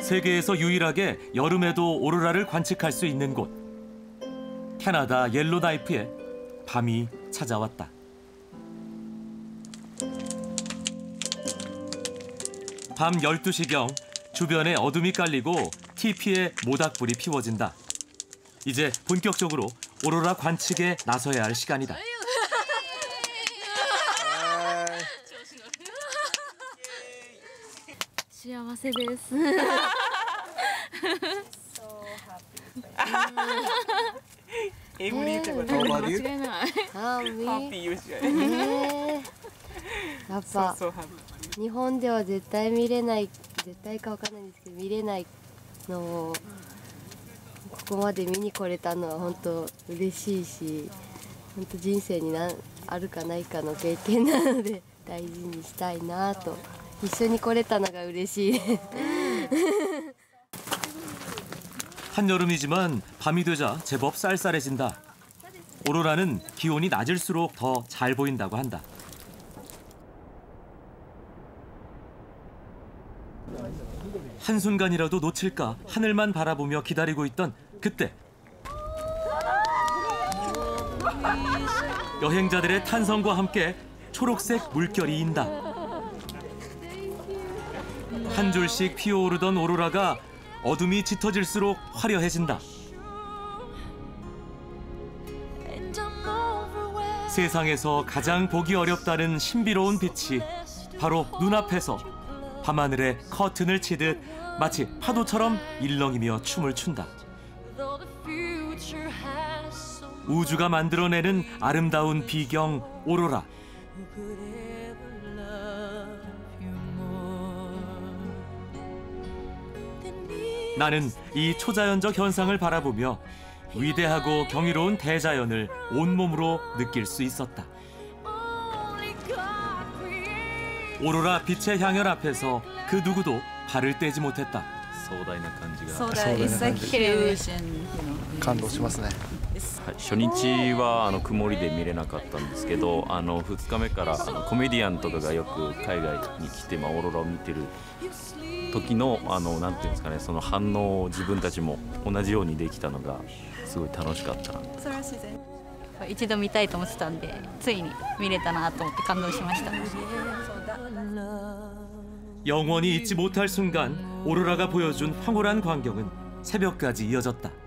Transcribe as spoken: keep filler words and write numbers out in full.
세계에서 유일하게 여름에도 오로라를 관측할 수 있는 곳. 캐나다 옐로나이프에 밤이 찾아왔다. 밤 열두 시경 주변에 어둠이 깔리고 티피에 모닥불이 피워진다. 이제 본격적으로 오로라 관측에 나서야 할 시간이다.日本では絶対見れない、絶対かわからないですけど、見れないのをここまで見に来れたのは本当嬉しいし、本当人生になあるかないかの経験なので大事にしたいなと。 한여름이지만 밤이 되자 제법 쌀쌀해진다. 오로라는 기온이 낮을수록 더 잘 보인다고 한다. 한순간이라도 놓칠까 하늘만 바라보며 기다리고 있던 그때. 여행자들의 탄성과 함께 초록색 물결이 인다. 한 줄씩 피어오르던 오로라가 어둠이 짙어질수록 화려해진다. 세상에서 가장 보기 어렵다는 신비로운 빛이 바로 눈앞에서 밤하늘에 커튼을 치듯 마치 파도처럼 일렁이며 춤을 춘다. 우주가 만들어내는 아름다운 비경 오로라. 나는 이 초자연적 현상을 바라보며 위대하고 경이로운 대자연을 온몸으로 느낄 수 있었다. 오로라 빛의 향연 앞에서 그 누구도 발을 떼지 못했다. 감동しますね。初日は曇りで見れなかったんですけど、あのふつかめからコメディアンとかがよく海外に来てオーロラを見てる 時のあの反応を自分たちも同じようにできたのがすごい楽しかった。一度見たいと思ってたんでついに見れたなと思って感動しました。 영원히 잊지 못할 순간 오로라가 보여준 황홀한 광경은 새벽까지 이어졌다.